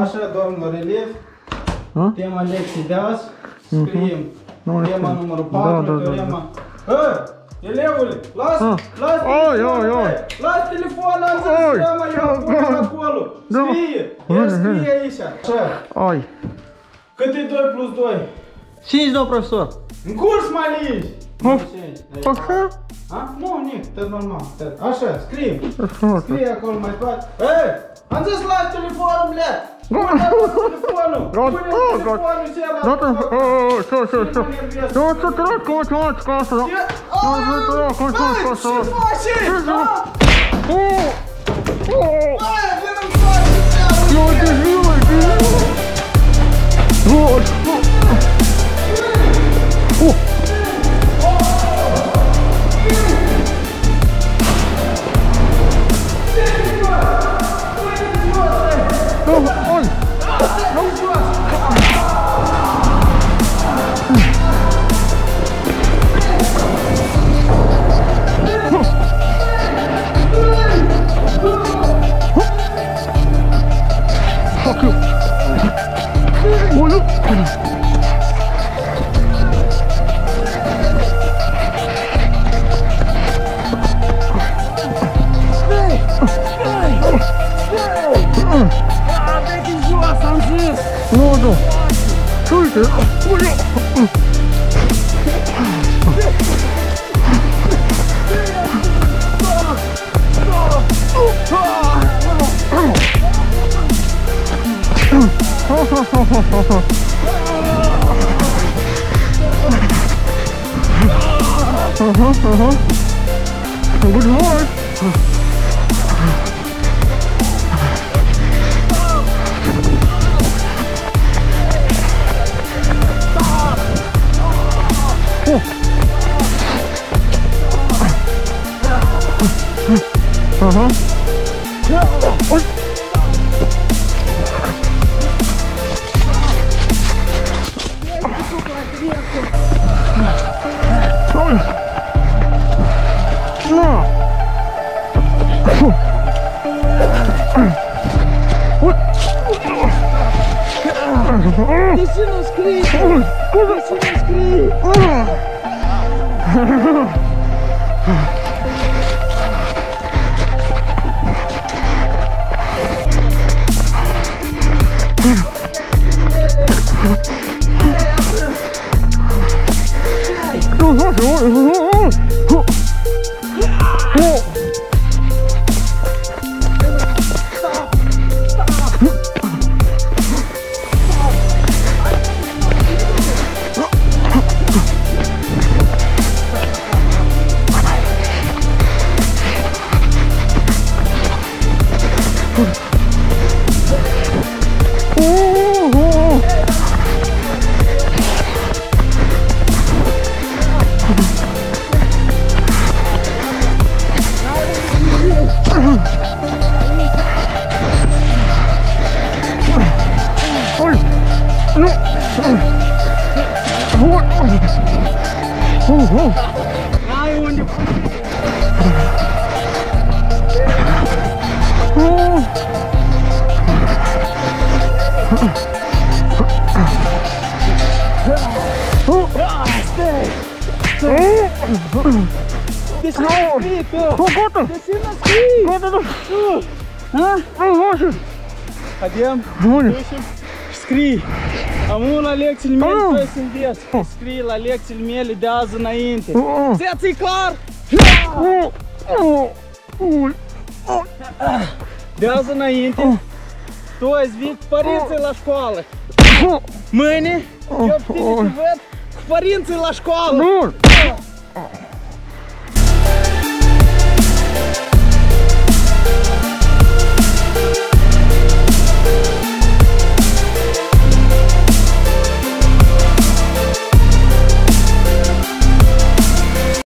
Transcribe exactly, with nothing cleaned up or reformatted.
Așa, domnul elev, tema lecției de azi, scriem tema numărul patru, teorema... Hă, elevule, lasă telefonul ăla să-ți dea mai eu, pune-l acolo, scrie, el scrie aici. Așa, cât e doi plus doi? cinci, domn profesor. În curs, mă liși! Așa? Nu, nic, tot normal, așa, scrie, scrie acolo mai toate. Am zis, las telefonul, blea! Pune-l telefonul! Pune-l telefonul și ăla! Gata! Nu-ți trec, cum-ți faci ca asta! Nu-ți trec, cum-ți faci ca asta! Ce faci? Băi, vină-mi faci ce-am! Eu te ziu, măi, vină! Scrii, am unul la lecțiile mele și doi să înveți. Scrii la lecțiile mele de azi înainte. Să ți-i clar? De azi înainte, tu ai zvit cu părinții la școală. Mâine, eu știi ce văd cu părinții la școală.